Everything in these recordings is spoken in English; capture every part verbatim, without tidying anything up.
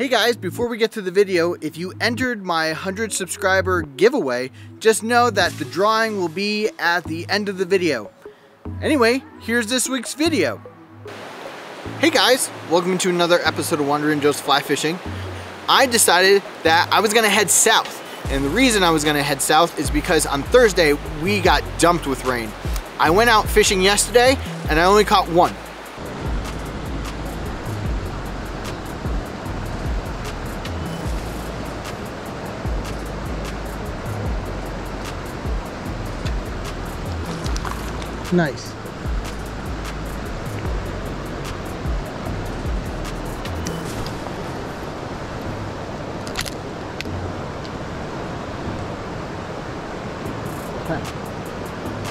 Hey guys, before we get to the video, if you entered my one hundred subscriber giveaway, just know that the drawing will be at the end of the video. Anyway, here's this week's video. Hey guys, welcome to another episode of Wanderin' Joe's Fly Fishing. I decided that I was gonna head south. And the reason I was gonna head south is because on Thursday, we got dumped with rain. I went out fishing yesterday and I only caught one. Nice.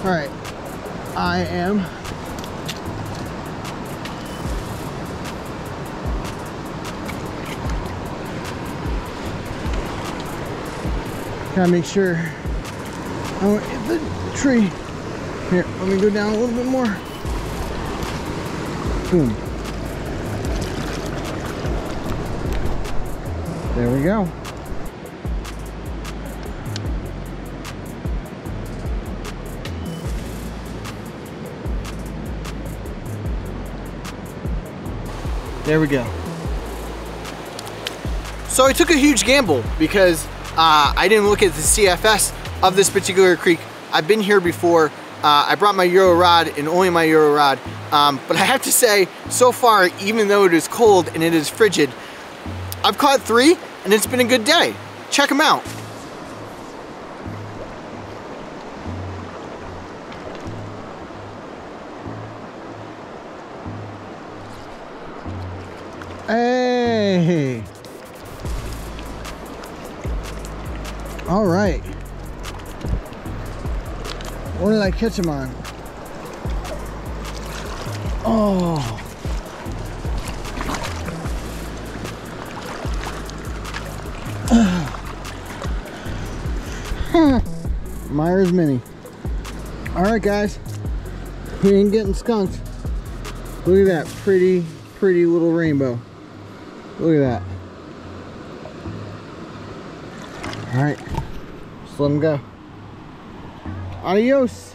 All right, I am gotta make sure I don't hit the tree. Here, let me go down a little bit more. Boom. There we go. There we go. So I took a huge gamble because uh, I didn't look at the C F S of this particular creek. I've been here before. Uh, I brought my Euro rod and only my Euro rod. Um, but I have to say, so far, even though it is cold and it is frigid, I've caught three and it's been a good day. Check them out. Hey! All right. What did I catch him on? Oh. Myers Mini. All right, guys. He ain't getting skunked. Look at that pretty, pretty little rainbow. Look at that. All right, just let him go. Adios.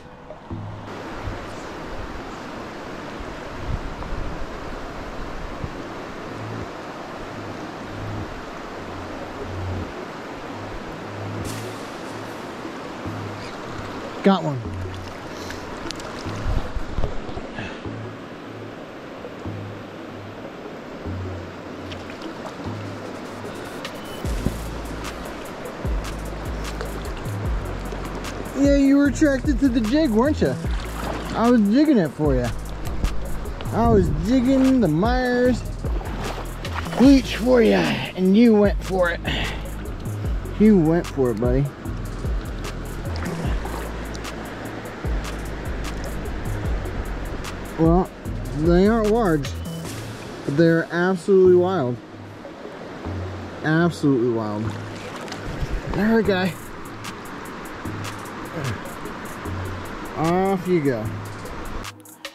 Got one. Yeah, you were attracted to the jig, weren't you? I was jigging it for you. I was jigging the Myers Leech for you, and you went for it. You went for it, buddy. Well, they aren't large, but they're absolutely wild. Absolutely wild. There we go. Off you go.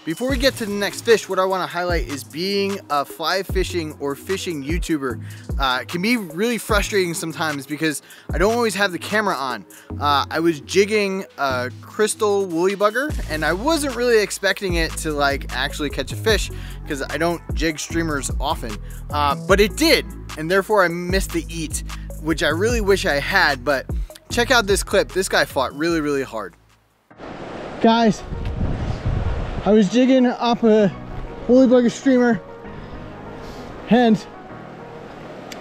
Before we get to the next fish, what I want to highlight is being a fly fishing or fishing YouTuber. Uh, it can be really frustrating sometimes because I don't always have the camera on. Uh, I was jigging a crystal woolly bugger and I wasn't really expecting it to like actually catch a fish because I don't jig streamers often, uh, but it did. And therefore I missed the eat, which I really wish I had, but check out this clip. This guy fought really, really hard. Guys, I was jigging up a Woolly Bugger streamer and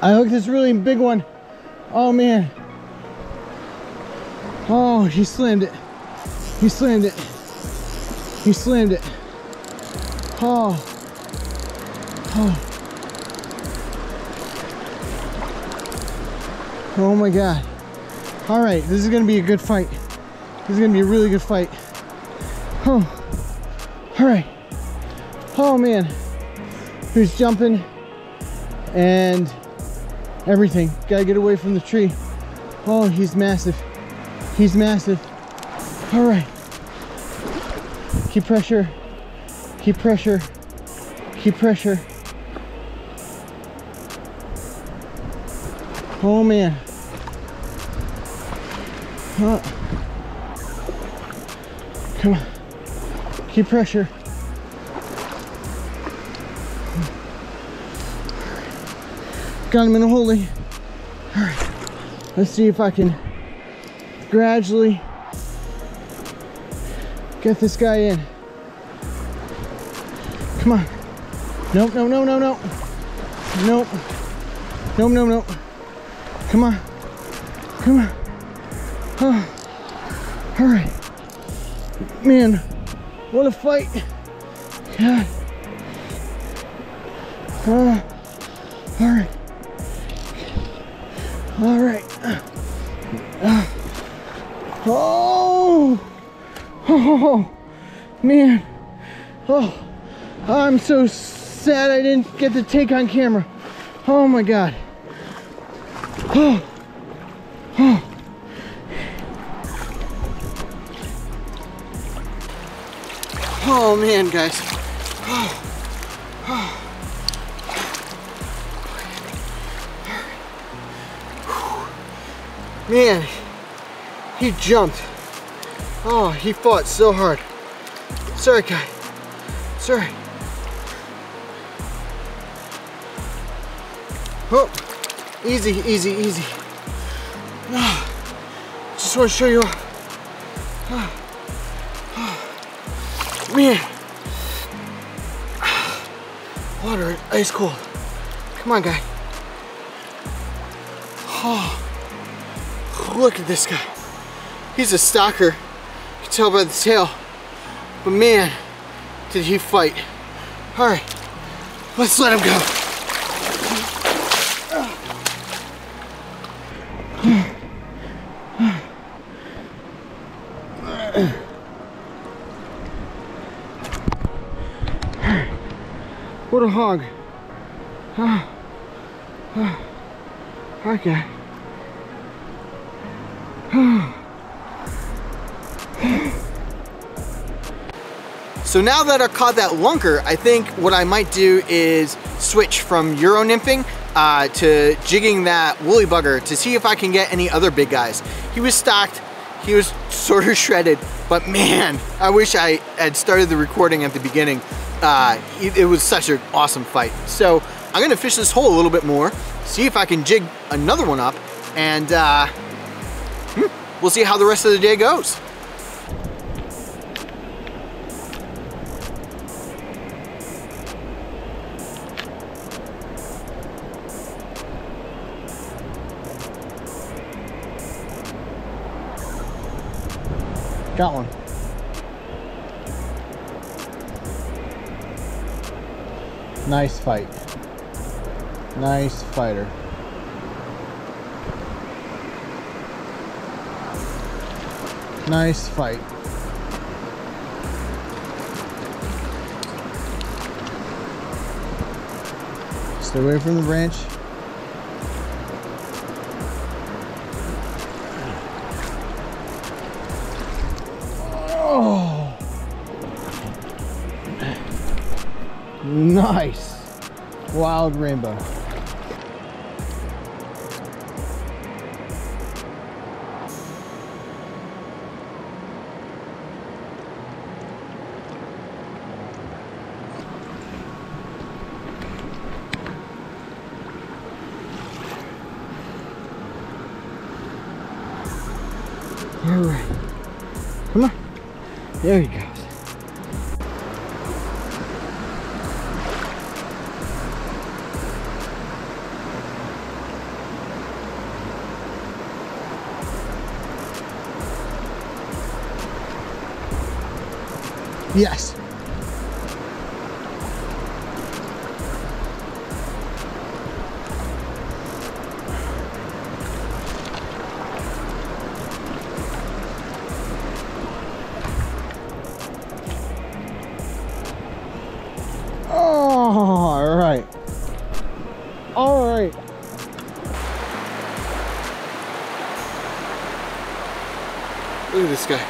I hooked this really big one. Oh man. Oh, he slammed it. He slammed it. He slammed it. Oh. Oh. Oh my God. All right, this is gonna be a good fight. This is gonna be a really good fight. Oh, all right. Oh man, who's jumping and everything. Gotta get away from the tree. Oh, he's massive. He's massive. All right. Keep pressure. Keep pressure. Keep pressure. Oh man. Oh. Come on. Keep pressure. Got him in a holding. All right. Let's see if I can gradually get this guy in. Come on. Nope, no, no, no, no. Nope. Nope, no, no. Come on. Come on. Oh. All right. Man, what a fight. God. Uh, all right. All right. Uh, oh. Oh, man. Oh, I'm so sad I didn't get the take on camera. Oh my God. Oh. Oh. Oh man, guys. Oh. Oh. Man, he jumped. Oh, he fought so hard. Sorry, guy. Sorry. Oh, easy, easy, easy. Oh, just want to show you off. Oh, oh, man. Water is ice cold. Come on, guy. Oh. Look at this guy. He's a stalker. You can tell by the tail. But man, did he fight. All right, let's let him go. What a hog. Oh. Oh. All right, guy. So now that I caught that lunker, I think what I might do is switch from Euro nymphing uh, to jigging that woolly bugger to see if I can get any other big guys. He was stocked, he was sort of shredded, but man, I wish I had started the recording at the beginning. Uh, it, it was such an awesome fight. So I'm gonna fish this hole a little bit more, see if I can jig another one up, and uh, hmm, we'll see how the rest of the day goes. Got one. Nice fight. Nice fighter. Nice fight. Stay away from the branch. Nice wild rainbow. All right, come on. There you go. Yes. Oh, all right. All right. Look at this guy.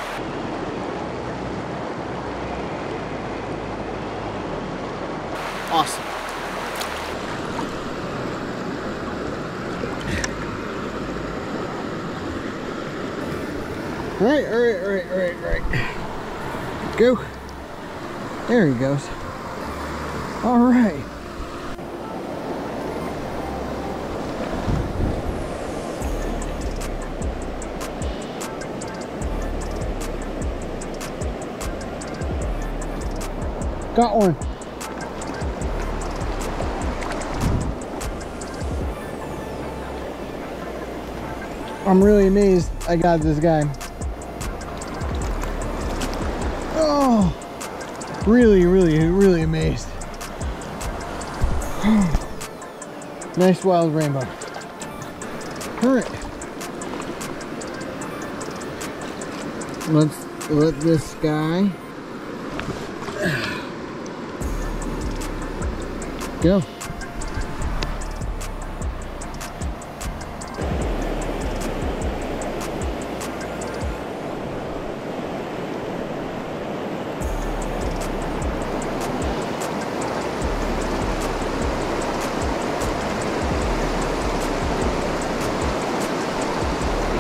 Awesome. Alright, alright, alright, alright, alright. Go. There he goes. Alright. Got one. I'm really amazed I got this guy. Oh, really, really, really amazed. Nice wild rainbow. All right. Let's let this guy go.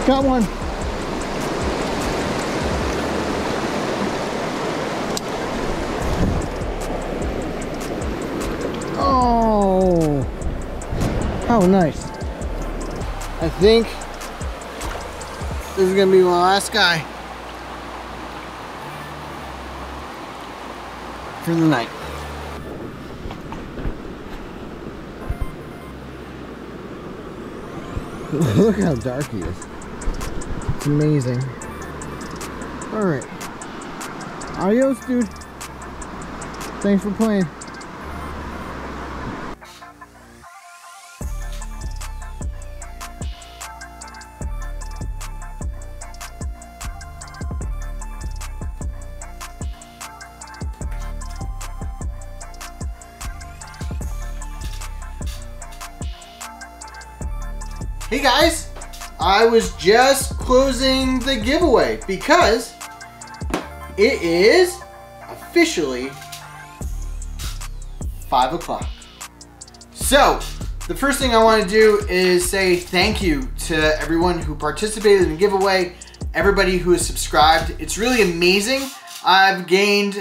Got one. Oh, how nice. I think this is gonna be my last guy for the night. Look how dark he is. It's amazing. All right. Adios, dude. Thanks for playing. Hey guys, I was just closing the giveaway because it is officially five o'clock. So the first thing I want to do is say thank you to everyone who participated in the giveaway, everybody who has subscribed. It's really amazing. I've gained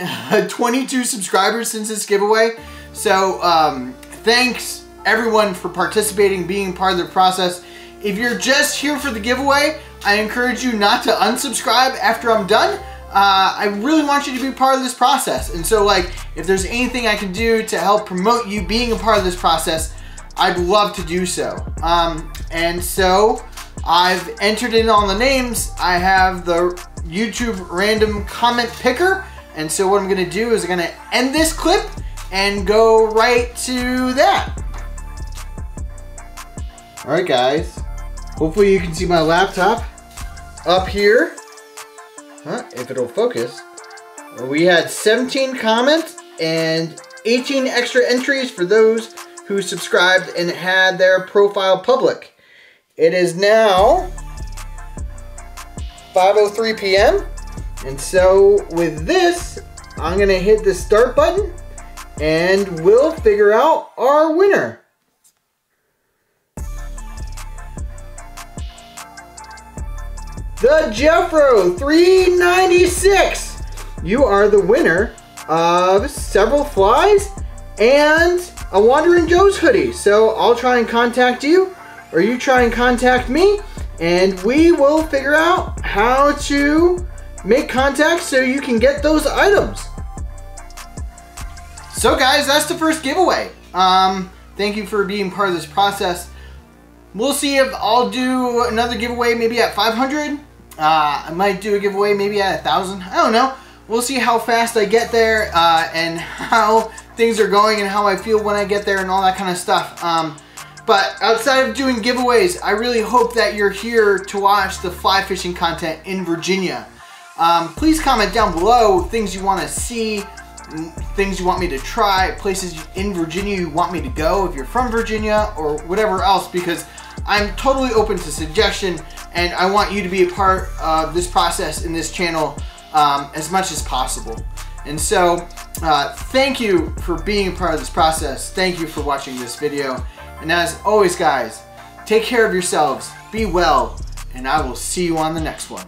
twenty-two subscribers since this giveaway. So um, thanks everyone for participating, being part of the process. If you're just here for the giveaway, I encourage you not to unsubscribe after I'm done. Uh, I really want you to be part of this process. And so like, if there's anything I can do to help promote you being a part of this process, I'd love to do so. Um, and so I've entered in all the names. I have the YouTube random comment picker. And so what I'm gonna do is I'm gonna end this clip and go right to that. All right guys. Hopefully you can see my laptop up here, huh, if it'll focus. We had seventeen comments and eighteen extra entries for those who subscribed and had their profile public. It is now five oh three p m And so with this, I'm gonna hit the start button and we'll figure out our winner. The Jeffro three ninety-six! You are the winner of several flies and a Wanderin' Joe's hoodie. So I'll try and contact you, or you try and contact me, and we will figure out how to make contact so you can get those items. So guys, that's the first giveaway. Um, thank you for being part of this process. We'll see if I'll do another giveaway maybe at five hundred. Uh, I might do a giveaway maybe at one thousand. I don't know. We'll see how fast I get there uh, and how things are going and how I feel when I get there and all that kind of stuff. Um, but outside of doing giveaways, I really hope that you're here to watch the fly fishing content in Virginia. Um, please comment down below things you want to see, things you want me to try, places in Virginia you want me to go if you're from Virginia or whatever else, because I'm totally open to suggestion and I want you to be a part of this process in this channel um, as much as possible. And so uh, thank you for being a part of this process. Thank you for watching this video. And as always guys, take care of yourselves, be well, and I will see you on the next one.